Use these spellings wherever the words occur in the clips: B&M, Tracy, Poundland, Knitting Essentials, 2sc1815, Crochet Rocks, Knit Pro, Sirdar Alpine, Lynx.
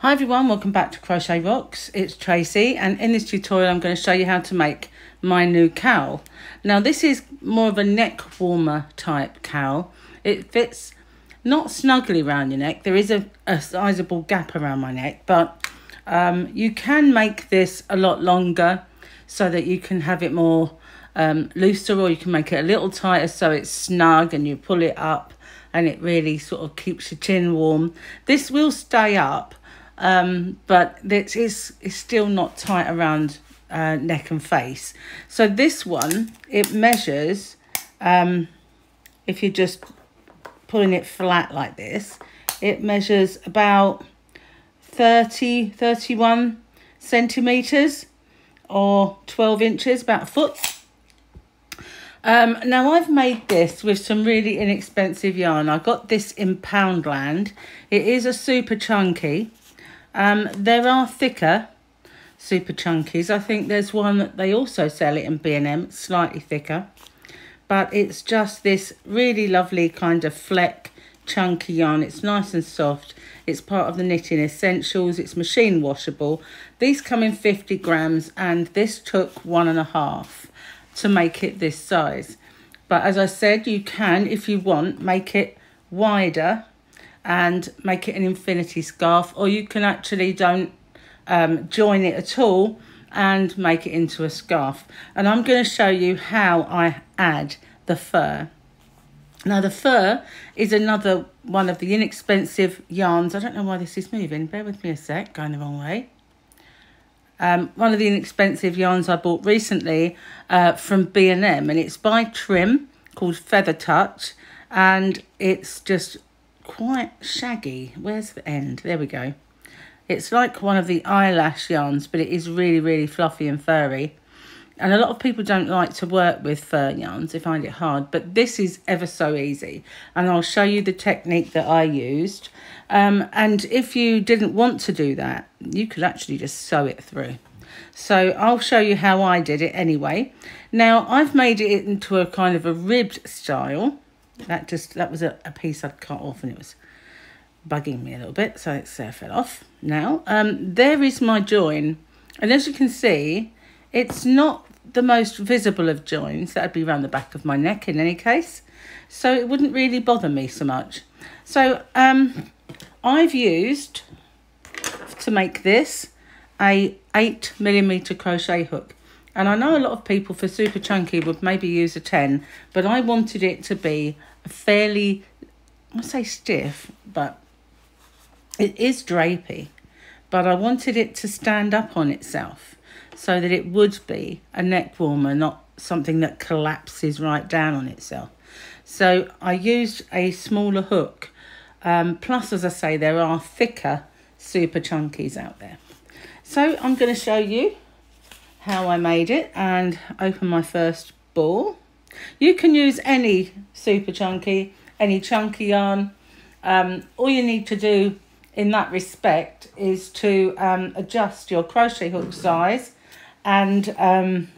Hi everyone, welcome back to Crochet Rocks. It's Tracy, and in this tutorial I'm going to show you how to make my new cowl. Now this is more of a neck warmer type cowl. It fits not snugly around your neck. There is a sizable gap around my neck, but you can make this a lot longer so that you can have it more looser, or you can make it a little tighter so it's snug and you pull it up and it really sort of keeps your chin warm. This will stay up, but this is still not tight around neck and face. So this one, it measures, if you're just pulling it flat like this, it measures about 31 centimeters or 12 inches, about a foot. Now I've made this with some really inexpensive yarn. I got this in Poundland. It is a super chunky. There are thicker super chunkies. I think there's one that they also sell it in B&M, slightly thicker, but it's just this really lovely kind of fleck chunky yarn. It's nice and soft. It's part of the Knitting Essentials. It's machine washable. These come in 50 grams, and this took 1.5 to make it this size. But as I said, you can, if you want, make it wider and make it an infinity scarf, or you can actually don't join it at all and make it into a scarf. And I'm going to show you how I add the fur. Now the fur is another one of the inexpensive yarns. I don't know why this is moving, bear with me a sec, going the wrong way. One of the inexpensive yarns I bought recently from B&M, and it's by Trim, called Feather Touch, and it's just quite shaggy. Where's the end? There we go. It's like one of the eyelash yarns, but it is really fluffy and furry, and a lot of people don't like to work with fur yarns. They find it hard, but this is ever so easy, and I'll show you the technique that I used. And if you didn't want to do that, you could actually just sew it through, so I'll show you how I did it anyway. Now I've made it into a kind of a ribbed style. That was a piece I'd cut off, and it was bugging me a little bit, so it's fell off. Now there is my join, and as you can see, it's not the most visible of joins. That'd be around the back of my neck in any case, so it wouldn't really bother me so much. So I've used to make this a 8mm crochet hook. And I know a lot of people for super chunky would maybe use a 10, but I wanted it to be fairly, I'll say stiff, but it is drapey. But I wanted it to stand up on itself so that it would be a neck warmer, not something that collapses right down on itself. So I used a smaller hook. Plus, as I say, there are thicker super chunkies out there. So I'm going to show you how I made it and open my first ball. You can use any super chunky, any chunky yarn. All you need to do in that respect is to adjust your crochet hook size and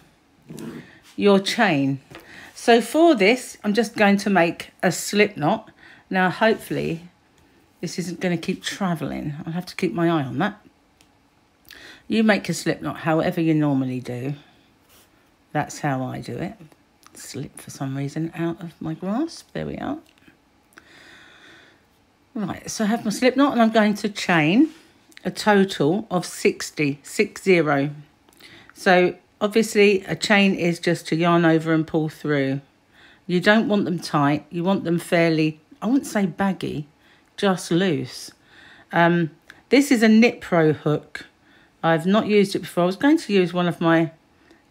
your chain. So for this, I'm just going to make a slip knot. Now hopefully this isn't going to keep traveling. I'll have to keep my eye on that. You make a slip knot however you normally do. That's how I do it. Slip for some reason out of my grasp. There we are. Right, so I have my slip knot, and I'm going to chain a total of 60. So obviously a chain is just to yarn over and pull through. You don't want them tight. You want them fairly, I wouldn't say baggy, just loose. This is a Knit Pro hook. I've not used it before. I was going to use one of my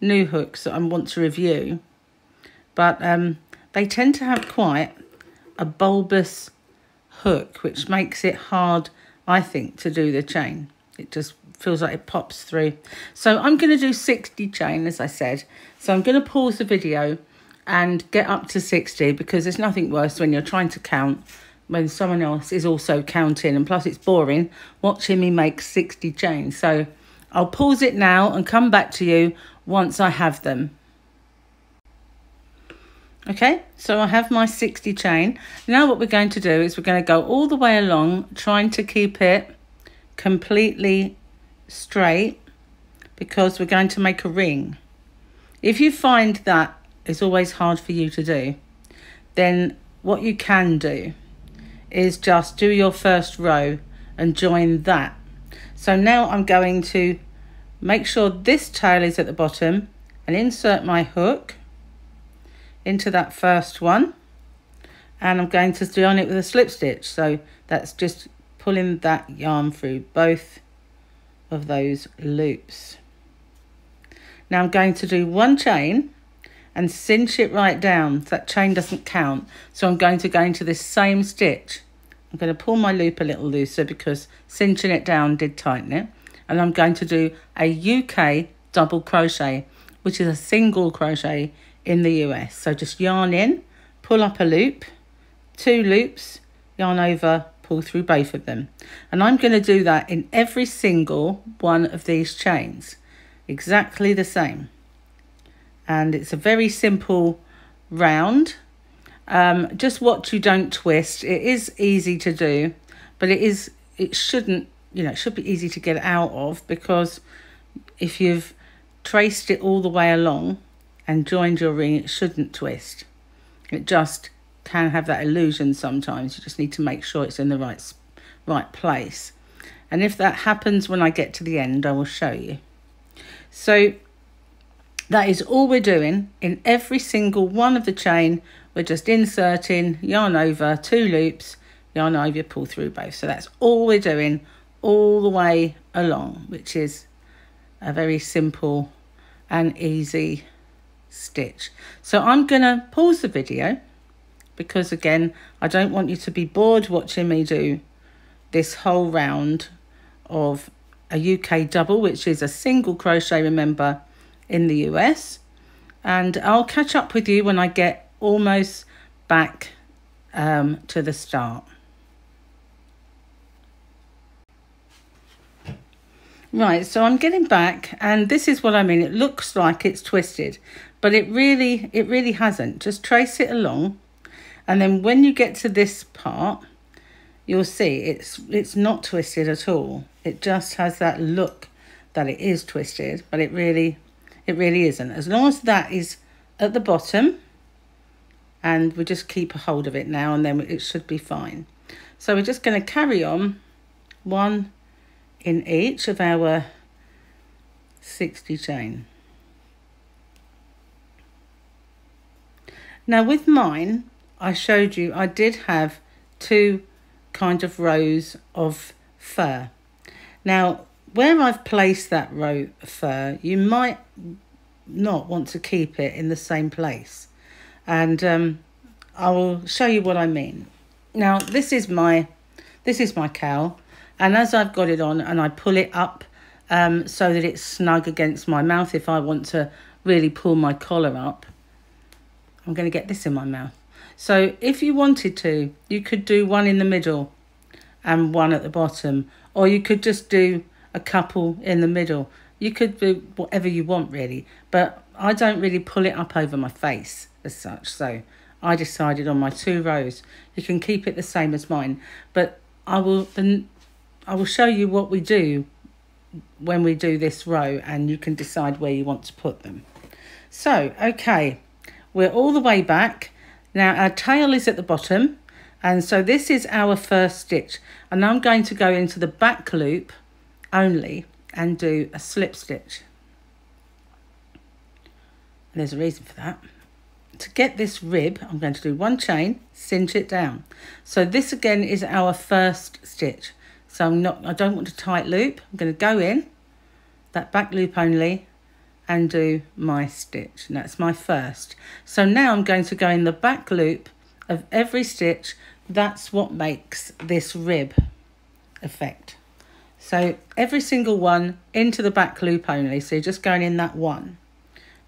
new hooks that I want to review, but they tend to have quite a bulbous hook, which makes it hard, I think, to do the chain. It just feels like it pops through. So I'm going to do 60 chain, as I said. So I'm going to pause the video and get up to 60, because there's nothing worse when you're trying to count when someone else is also counting, and plus it's boring watching me make 60 chains. So I'll pause it now and come back to you once I have them. Okay, so I have my 60 chain. Now what we're going to do is we're going to go all the way along, trying to keep it completely straight because we're going to make a ring. If you find that it's always hard for you to do, then what you can do is just do your first row and join that. So now I'm going to make sure this tail is at the bottom and insert my hook into that first one, and I'm going to join it with a slip stitch. So that's just pulling that yarn through both of those loops. Now I'm going to do one chain and cinch it right down. That chain doesn't count, so I'm going to go into this same stitch. I'm going to pull my loop a little looser because cinching it down did tighten it, and I'm going to do a UK double crochet, which is a single crochet in the US. So just yarn in, pull up a loop, two loops, yarn over, pull through both of them, and I'm going to do that in every single one of these chains, exactly the same. And it's a very simple round. Just watch you don't twist. It is easy to do, but it shouldn't, you know, it should be easy to get out of, because if you've traced it all the way along and joined your ring, it shouldn't twist. It just can have that illusion sometimes. You just need to make sure it's in the right place. And if that happens, when I get to the end, I will show you. So that is all we're doing. In every single one of the chain, we're just inserting, yarn over, two loops, yarn over, pull through both. So that's all we're doing all the way along, which is a very simple and easy stitch. So I'm gonna pause the video because, again, I don't want you to be bored watching me do this whole round of a UK double, which is a single crochet, remember, in the US. And I'll catch up with you when I get almost back to the start. Right, so I'm getting back, and this is what I mean. It looks like it's twisted, but it really hasn't. Just trace it along, and then when you get to this part, you'll see it's not twisted at all. It just has that look that it is twisted, but it really isn't. As long as that is at the bottom, and we just keep a hold of it now, and then it should be fine. So we're just going to carry on one in each of our 60 chain. Now with mine, I showed you I did have two kind of rows of fur. Now where I've placed that row of fur, you might not want to keep it in the same place, and I will show you what I mean. Now this is my cowl, and as I've got it on, and I pull it up so that it's snug against my mouth if I want to really pull my collar up. I'm going to get this in my mouth. So if you wanted to, you could do one in the middle and one at the bottom, or you could just do a couple in the middle. You could do whatever you want, really, but I don't really pull it up over my face as such, so I decided on my two rows. You can keep it the same as mine, but I will show you what we do when we do this row, and you can decide where you want to put them. So, okay, we're all the way back. Now our tail is at the bottom, and so this is our first stitch, and I'm going to go into the back loop only and do a slip stitch. And there's a reason for that. To get this rib, I'm going to do one chain, cinch it down. So this again is our first stitch. So I don't want a tight loop. I'm going to go in that back loop only and do my stitch, and that's my first. So now I'm going to go in the back loop of every stitch. That's what makes this rib effect. So every single one into the back loop only. So you're just going in that one,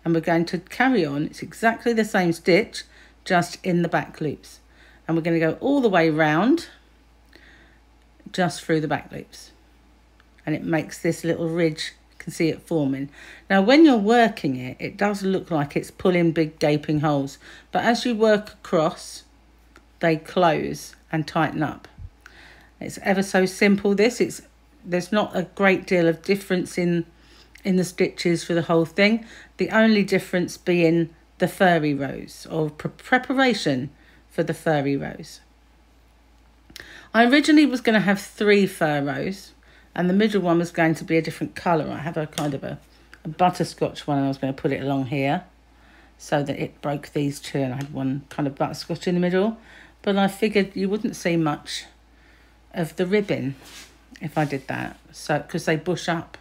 and we're going to carry on. It's exactly the same stitch, just in the back loops, and we're going to go all the way round just through the back loops, and it makes this little ridge. You can see it forming. Now when you're working it, it does look like it's pulling big gaping holes, but as you work across, they close and tighten up. It's ever so simple, this. It's there's not a great deal of difference in the stitches for the whole thing. The only difference being the furry rows, or preparation for the furry rows. I originally was going to have 3 fur rows, and the middle one was going to be a different colour. I have a kind of a butterscotch one, and I was going to put it along here so that it broke these two, and I had one kind of butterscotch in the middle. But I figured you wouldn't see much of the ribbon if I did that, so because they bush up.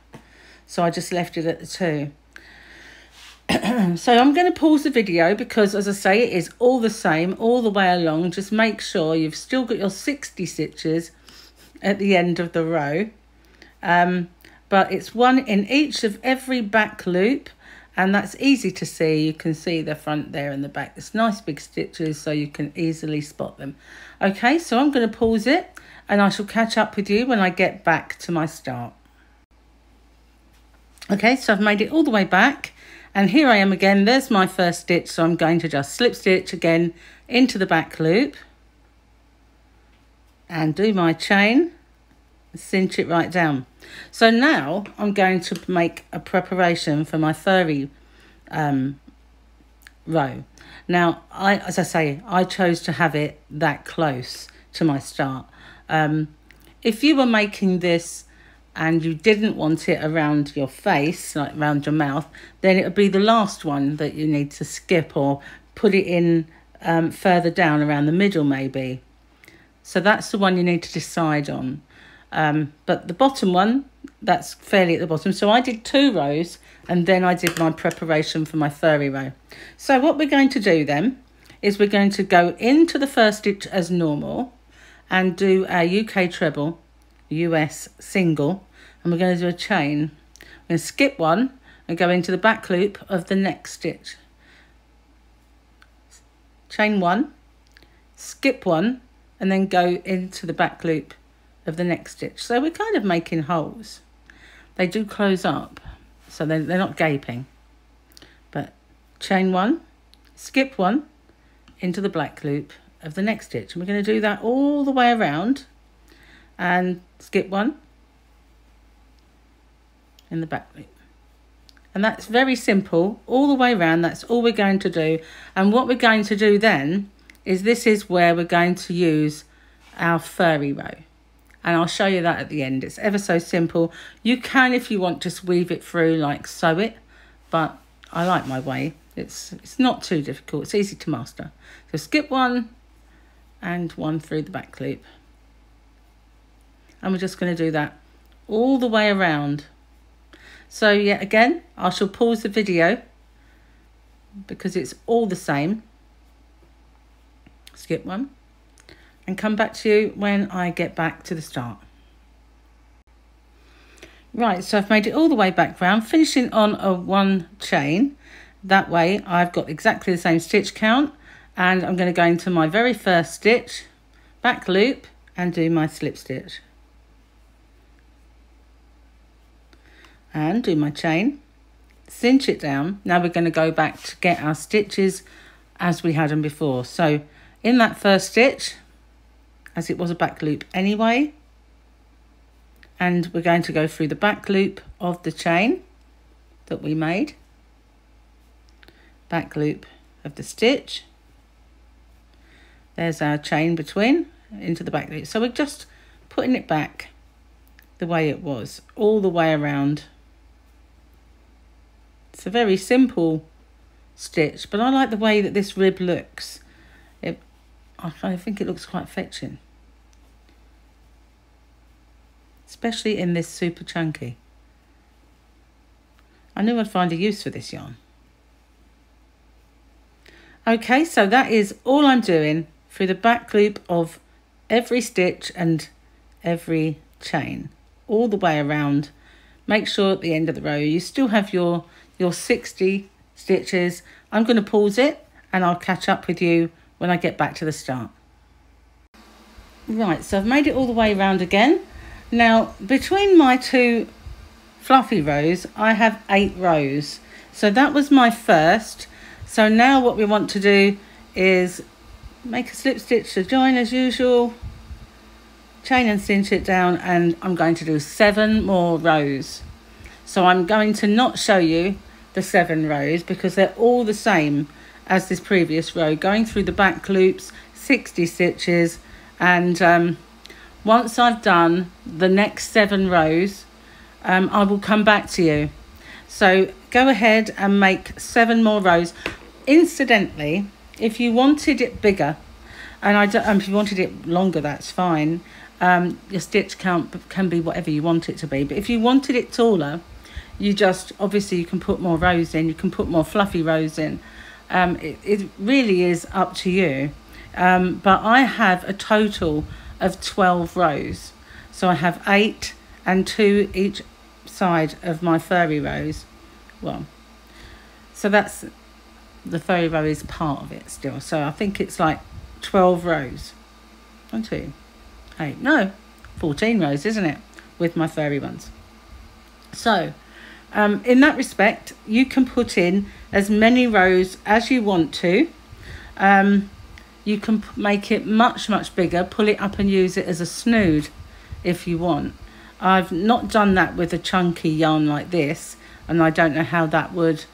So I just left it at the 2. So I'm going to pause the video because, as I say, it is all the same all the way along. Just make sure you've still got your 60 stitches at the end of the row. But it's one in each of every back loop, and that's easy to see. You can see the front there and the back. It's nice big stitches, so you can easily spot them. Okay, so I'm going to pause it, and I shall catch up with you when I get back to my start. Okay, so I've made it all the way back, and here I am again. There's my first stitch, so I'm going to just slip stitch again into the back loop and do my chain, cinch it right down. So now I'm going to make a preparation for my furry row. Now, as I say, I chose to have it that close to my start. If you were making this and you didn't want it around your face, like around your mouth, then it would be the last one that you need to skip, or put it in further down around the middle maybe. So that's the one you need to decide on. But the bottom one, that's fairly at the bottom. So I did 2 rows, and then I did my preparation for my furry row. So what we're going to do then is we're going to go into the first stitch as normal and do our UK treble, US single, and we're going to do a chain. I'm going to skip one and go into the back loop of the next stitch. Chain 1, skip 1, and then go into the back loop of the next stitch. So we're kind of making holes. They do close up, so they're not gaping. But chain 1, skip 1, into the black loop of the next stitch. And we're going to do that all the way around, and skip 1 in the back loop. And that's very simple all the way around. That's all we're going to do. And what we're going to do then is, this is where we're going to use our furry row, and I'll show you that at the end. It's ever so simple. You can, if you want, just weave it through, like sew it, but I like my way. It's not too difficult, it's easy to master. So skip 1 and 1 through the back loop. And we're just going to do that all the way around. So yet again, I shall pause the video because it's all the same. Skip 1 and come back to you when I get back to the start. Right, so I've made it all the way back round, finishing on a 1 chain. That way I've got exactly the same stitch count, and I'm going to go into my very first stitch, back loop, and do my slip stitch. And do my chain, cinch it down. Now we're going to go back to get our stitches as we had them before. So in that first stitch, as it was a back loop anyway, and we're going to go through the back loop of the chain that we made, back loop of the stitch. There's our chain between, into the back loop. So we're just putting it back the way it was, all the way around. It's a very simple stitch, but I like the way that this rib looks. I think it looks quite fetching, especially in this super chunky. I knew I'd find a use for this yarn. Okay, so that is all I'm doing, through the back loop of every stitch and every chain, all the way around. Make sure at the end of the row you still have your 60 stitches. I'm going to pause it, and I'll catch up with you when I get back to the start. Right, so I've made it all the way around again. Now, between my 2 fluffy rows, I have 8 rows. So that was my first. So now what we want to do is make a slip stitch to join as usual, chain and cinch it down, and I'm going to do 7 more rows. So I'm going to not show you the 7 rows because they're all the same as this previous row, going through the back loops, 60 stitches, and once I've done the next 7 rows, I will come back to you. So go ahead and make 7 more rows. Incidentally, if you wanted it bigger, and if you wanted it longer, that's fine. Your stitch count can be whatever you want it to be. But if you wanted it taller, you just, obviously you can put more rows in, you can put more fluffy rows in. It really is up to you. But I have a total of 12 rows. So I have 8 and 2 each side of my furry rows. Well, so that's, the furry row is part of it still. So I think it's like 12 rows. 14 rows, isn't it? With my furry ones. So in that respect, you can put in as many rows as you want to. You can make it much, much bigger, pull it up and use it as a snood if you want. I've not done that with a chunky yarn like this, and I don't know how that would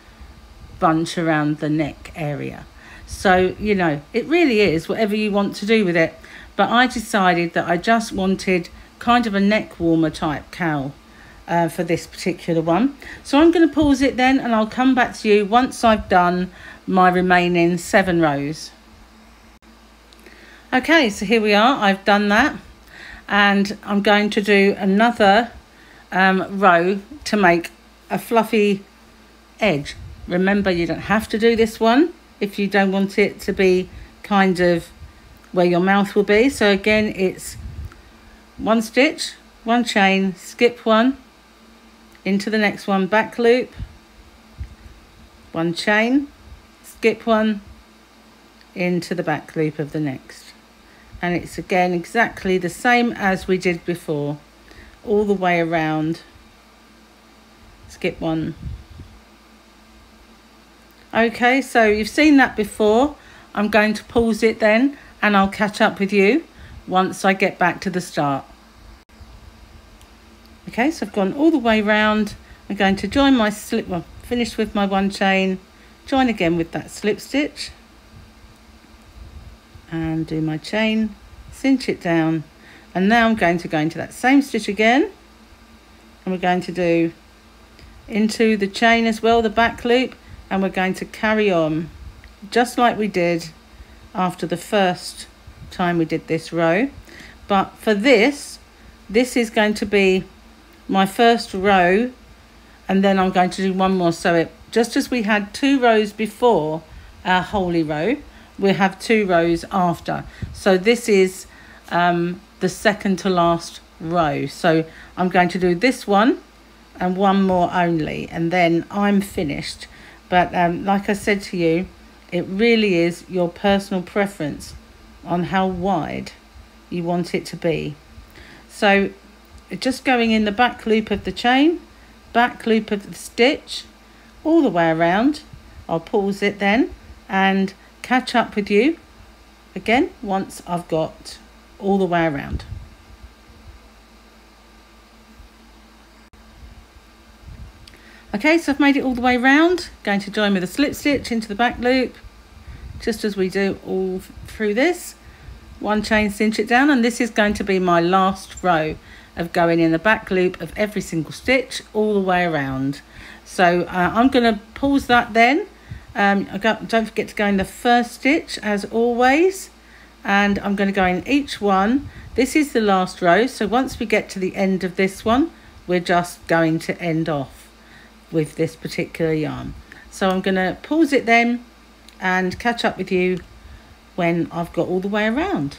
bunch around the neck area. So, you know, it really is whatever you want to do with it. But I decided that I just wanted kind of a neck warmer type cowl for this particular one. So I'm going to pause it then, and I'll come back to you once I've done my remaining 7 rows. Okay, so here we are. I've done that, and I'm going to do another row to make a fluffy edge. Remember, you don't have to do this one if you don't want it to be kind of where your mouth will be. So again, it's 1 stitch, 1 chain, skip 1 into the next one, back loop, 1 chain, skip 1 into the back loop of the next. And it's again exactly the same as we did before, all the way around, skip 1. Okay, so you've seen that before. I'm going to pause it then, and I'll catch up with you once I get back to the start. Okay, so I've gone all the way round. I'm going to join my slip, well, finish with my 1 chain, join again with that slip stitch, and do my chain, cinch it down, and now I'm going to go into that same stitch again, and we're going to do into the chain as well, the back loop, and we're going to carry on just like we did after the first time we did this row. But for this is going to be my first row, and then I'm going to do 1 more. So it, just as we had 2 rows before our holy row, we have 2 rows after. So this is the second to last row. So I'm going to do this one and 1 more only, and then I'm finished. But like I said to you, it really is your personal preference on how wide you want it to be. So just going in the back loop of the chain, back loop of the stitch, all the way around. I'll pause it then and catch up with you again once I've got all the way around. Okay, so I've made it all the way round. Going to join with a slip stitch into the back loop, just as we do all through this. 1 chain, cinch it down, and this is going to be my last row of going in the back loop of every single stitch all the way around. So I'm going to pause that then. Don't forget to go in the first stitch as always, and I'm going to go in each one. This is the last row, so once we get to the end of this one, we're just going to end off with this particular yarn. So I'm going to pause it then and catch up with you when I've got all the way around.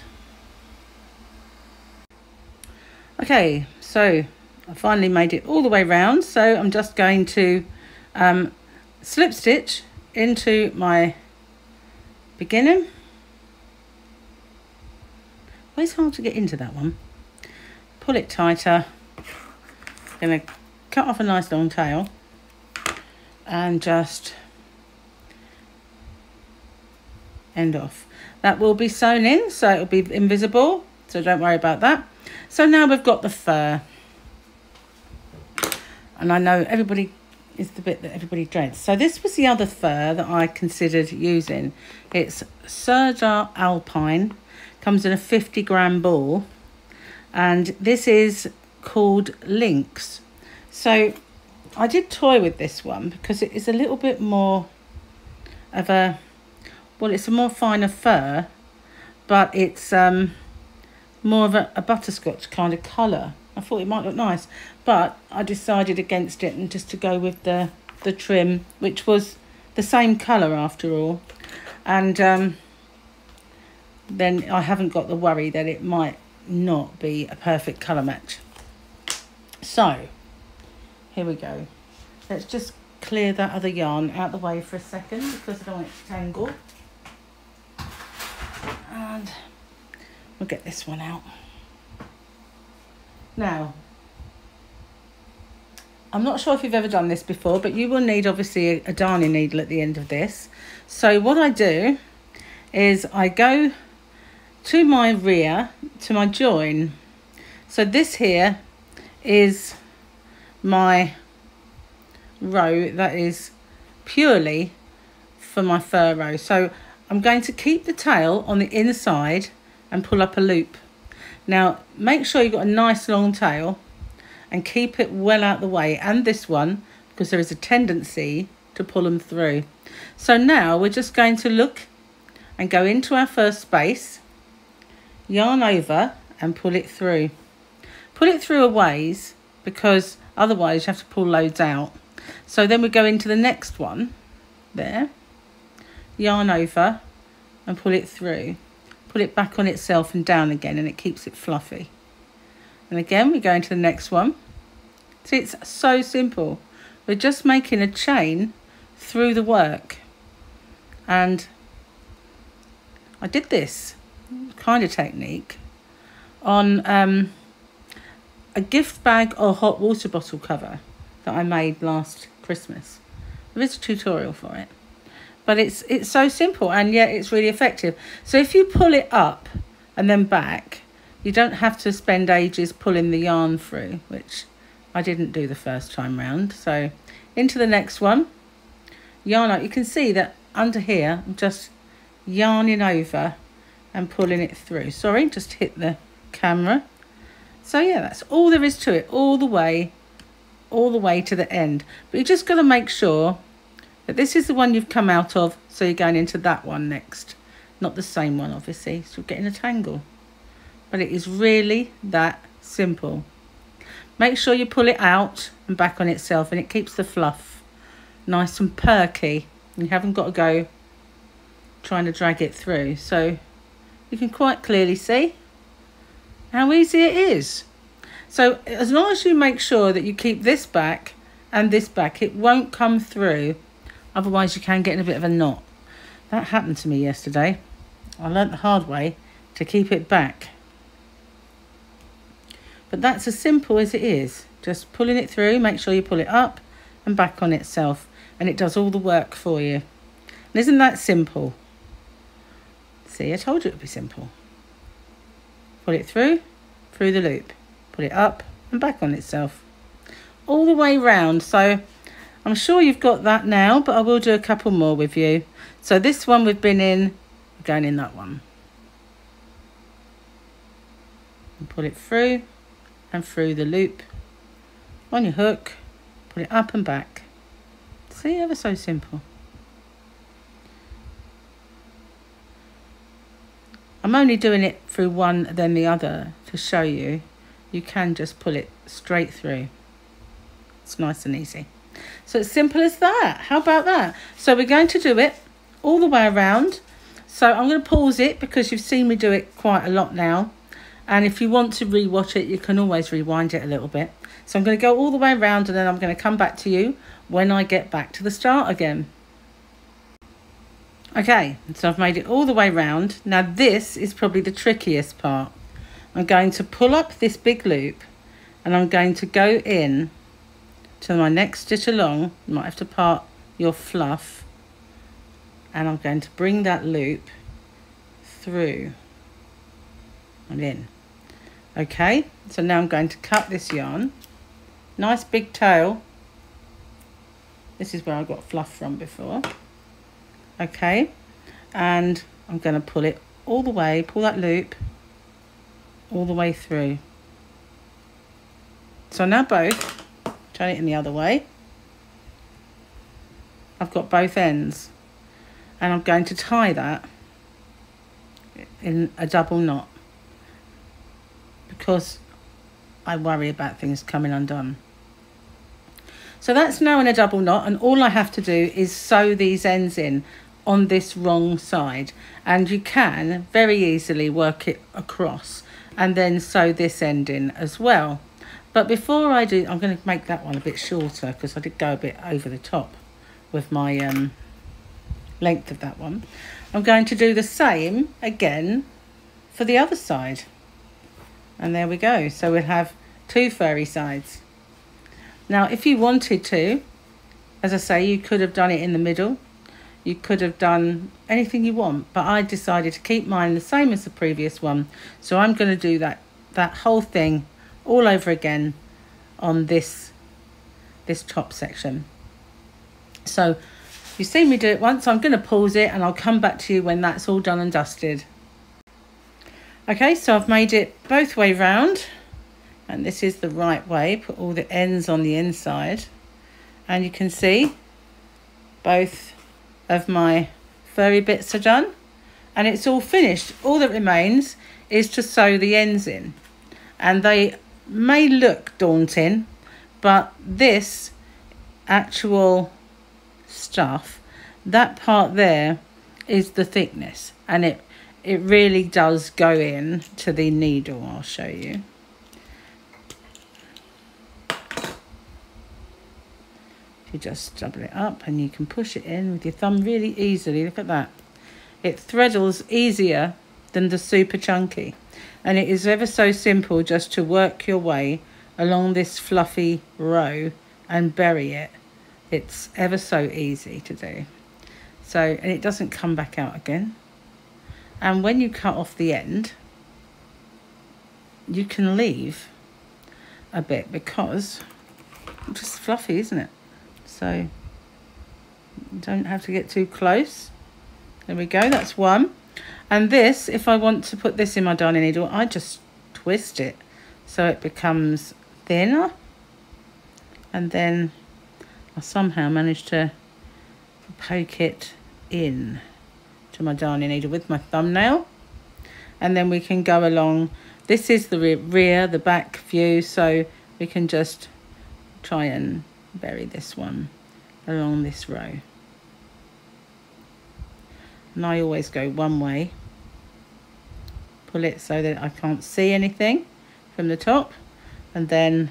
Okay, so I finally made it all the way round, so I'm just going to slip stitch into my beginning. Well, it's hard to get into that one. Pull it tighter. I'm going to cut off a nice long tail and just end off. That will be sewn in, so it'll be invisible, so don't worry about that. So now we've got the fur, and I know everybody is the bit that everybody dreads. So this was the other fur that I considered using. It's Sirdar Alpine, comes in a 50-gram ball, and this is called Lynx. So I did toy with this one because it is a little bit more of a, well, it's a more finer fur, but it's more of a butterscotch kind of colour. I thought it might look nice, but I decided against it and just to go with the trim, which was the same colour after all. And then I haven't got the worry that it might not be a perfect colour match. So here we go. Let's just clear that other yarn out the way for a second because I don't want it to tangle. And we'll get this one out. Now, I'm not sure if you've ever done this before, but you will need obviously a darning needle at the end of this. So what I do is I go to my rear, to my join. So this here is my row that is purely for my fur row. So I'm going to keep the tail on the inside and pull up a loop. Now make sure you've got a nice long tail and keep it well out the way, and this one, because there is a tendency to pull them through. So now we're just going to look and go into our first space, yarn over and pull it through. Pull it through a ways because otherwise you have to pull loads out. So then we go into the next one there, yarn over and pull it through. Pull it back on itself and down again, and it keeps it fluffy. And again, we go into the next one. See, it's so simple. We're just making a chain through the work. And I did this kind of technique on a gift bag or hot water bottle cover that I made last Christmas. There is a tutorial for it. But it's so simple, and yet it's really effective. So if you pull it up and then back, you don't have to spend ages pulling the yarn through, which I didn't do the first time round. So into the next one, yarn out. You can see that under here, I'm just yarning over and pulling it through. Sorry, just hit the camera. So yeah, that's all there is to it, all the way to the end. But you just got to make sure that this is the one you've come out of, so you're going into that one next, not the same one obviously, so you're getting a tangle. But it is really that simple. Make sure you pull it out and back on itself, and it keeps the fluff nice and perky, and you haven't got to go trying to drag it through. So you can quite clearly see how easy it is. So as long as you make sure that you keep this back and this back, it won't come through. Otherwise you can get in a bit of a knot. That happened to me yesterday. I learnt the hard way to keep it back. But that's as simple as it is. Just pulling it through, make sure you pull it up and back on itself, and it does all the work for you. And isn't that simple? See, I told you it would be simple. Pull it through the loop, pull it up and back on itself. All the way round. So I'm sure you've got that now, but I will do a couple more with you. So this one we've been in, we're going in that one. And pull it through and through the loop. On your hook, pull it up and back. See, ever so simple. I'm only doing it through one then the other to show you. You can just pull it straight through. It's nice and easy. So it's simple as that. How about that? So we're going to do it all the way around. So I'm going to pause it because you've seen me do it quite a lot now. And if you want to rewatch it, you can always rewind it a little bit. So I'm going to go all the way around, and then I'm going to come back to you when I get back to the start again. Okay, so I've made it all the way round. Now this is probably the trickiest part. I'm going to pull up this big loop, and I'm going to go in to my next stitch along. You might have to part your fluff, and I'm going to bring that loop through and in. Okay, so now I'm going to cut this yarn. Nice big tail. This is where I got fluff from before. Okay, and I'm going to pull it all the way, pull that loop all the way through. So now both, turn it in the other way. I've got both ends, and I'm going to tie that in a double knot because I worry about things coming undone. So that's now in a double knot, and all I have to do is sew these ends in on this wrong side, and you can very easily work it across and then sew this end in as well. But before I do, I'm going to make that one a bit shorter because I did go a bit over the top with my length of that one. I'm going to do the same again for the other side, and there we go. So we'll have two furry sides. Now if you wanted to, as I say, you could have done it in the middle, you could have done anything you want, but I decided to keep mine the same as the previous one, so I'm going to do that whole thing all over again on this top section. So you've seen me do it once, I'm going to pause it and I'll come back to you when that's all done and dusted. Okay, so I've made it both way round, and this is the right way. Put all the ends on the inside, and you can see both of my furry bits are done and it's all finished. All that remains is to sew the ends in, and they may look daunting, but this actual stuff, that part there, is the thickness, and it really does go in to the needle. I'll show you. You just double it up and you can push it in with your thumb really easily. Look at that. It threadles easier than the super chunky, and it is ever so simple just to work your way along this fluffy row and bury it. It's ever so easy to do. So, and it doesn't come back out again. And when you cut off the end, you can leave a bit because it's just fluffy, isn't it? So you don't have to get too close. There we go, that's one. And this, if I want to put this in my darning needle, I just twist it so it becomes thinner, and then I somehow manage to poke it in to my darning needle with my thumbnail. And then we can go along. This is the rear, the back view, so we can just try and bury this one along this row. And I always go one way, pull it so that I can't see anything from the top, and then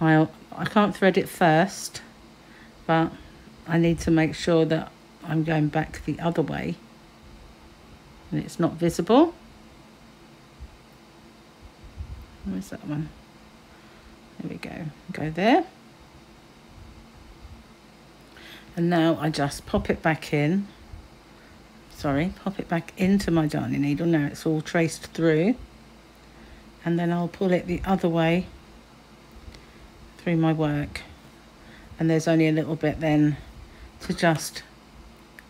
I can't thread it first, but I need to make sure that I'm going back the other way and it's not visible. Where's that one? There we go, go there. And now I just pop it back in. Sorry, pop it back into my darning needle. Now it's all traced through. And then I'll pull it the other way through my work. And there's only a little bit then to just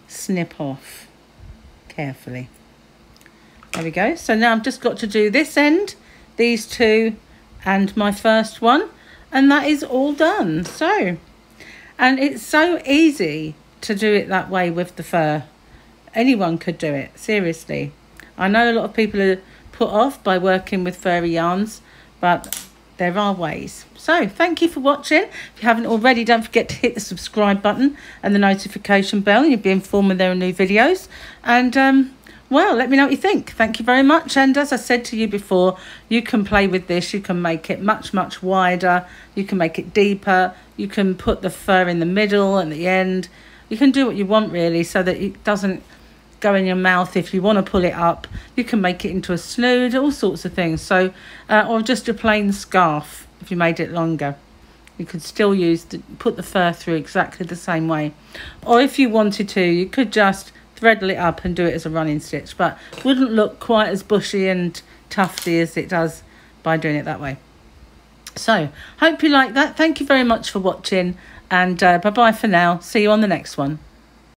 snip off carefully. There we go. So now I've just got to do this end, these two, and my first one. And that is all done. So... and it's so easy to do it that way with the fur. Anyone could do it, seriously. I know a lot of people are put off by working with furry yarns, but there are ways. So thank you for watching. If you haven't already, don't forget to hit the subscribe button and the notification bell, and you'll be informed when there are new videos. And well, let me know what you think. Thank you very much. And as I said to you before, you can play with this. You can make it much, much wider. You can make it deeper. You can put the fur in the middle and the end. You can do what you want, really, so that it doesn't go in your mouth if you want to pull it up. You can make it into a snood, all sorts of things. So, or just a plain scarf if you made it longer. You could still put the fur through exactly the same way. Or if you wanted to, you could just threadle it up and do it as a running stitch, but wouldn't look quite as bushy and tufty as it does by doing it that way. So hope you like that. Thank you very much for watching, and bye bye for now. See you on the next one.